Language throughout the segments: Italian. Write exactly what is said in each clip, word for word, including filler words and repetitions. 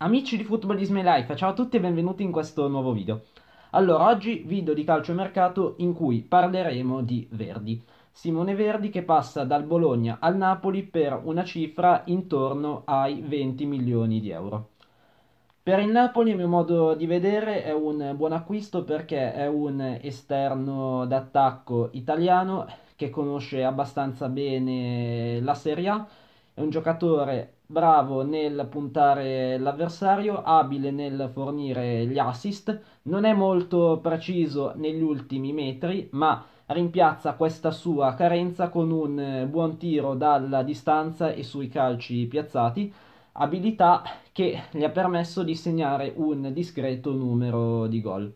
Amici di Football Is My Life, ciao a tutti e benvenuti in questo nuovo video. Allora, oggi video di calcio mercato in cui parleremo di Verdi. Simone Verdi che passa dal Bologna al Napoli per una cifra intorno ai venti milioni di euro. Per il Napoli, a mio modo di vedere, è un buon acquisto perché è un esterno d'attacco italiano che conosce abbastanza bene la Serie A, è un giocatore bravo nel puntare l'avversario, abile nel fornire gli assist, non è molto preciso negli ultimi metri, ma rimpiazza questa sua carenza con un buon tiro dalla distanza e sui calci piazzati, abilità che gli ha permesso di segnare un discreto numero di gol.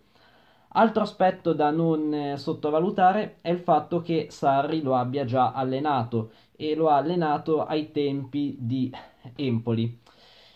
Altro aspetto da non sottovalutare è il fatto che Sarri lo abbia già allenato e lo ha allenato ai tempi di Empoli.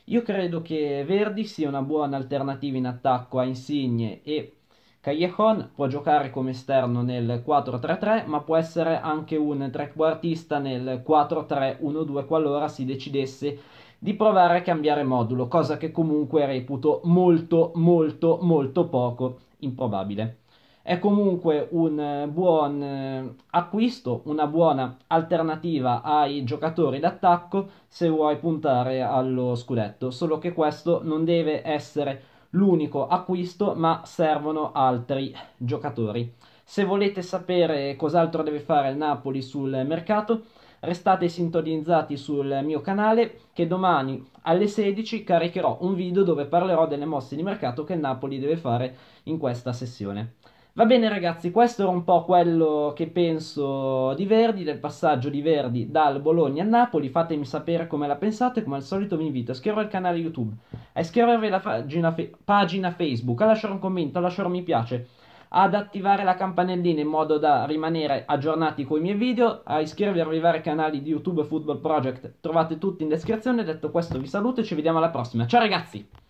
Io credo che Verdi sia una buona alternativa in attacco a Insigne e Callejon, può giocare come esterno nel quattro tre tre ma può essere anche un trequartista nel quattro tre uno due qualora si decidesse di provare a cambiare modulo, cosa che comunque reputo molto molto molto poco improbabile. È comunque un buon acquisto, una buona alternativa ai giocatori d'attacco se vuoi puntare allo scudetto, solo che questo non deve essere l'unico acquisto, ma servono altri giocatori. Se volete sapere cos'altro deve fare il Napoli sul mercato, restate sintonizzati sul mio canale che domani alle sedici caricherò un video dove parlerò delle mosse di mercato che il Napoli deve fare in questa sessione. Va bene ragazzi, questo era un po' quello che penso di Verdi, del passaggio di Verdi dal Bologna a Napoli. Fatemi sapere come la pensate, come al solito vi invito a iscrivervi al canale YouTube, a iscrivervi alla pagina, fe- pagina Facebook, a lasciare un commento, a lasciare un mi piace, ad attivare la campanellina in modo da rimanere aggiornati con i miei video, a iscrivervi ai vari canali di YouTube e Football Project, trovate tutti in descrizione. Detto questo vi saluto e ci vediamo alla prossima, ciao ragazzi!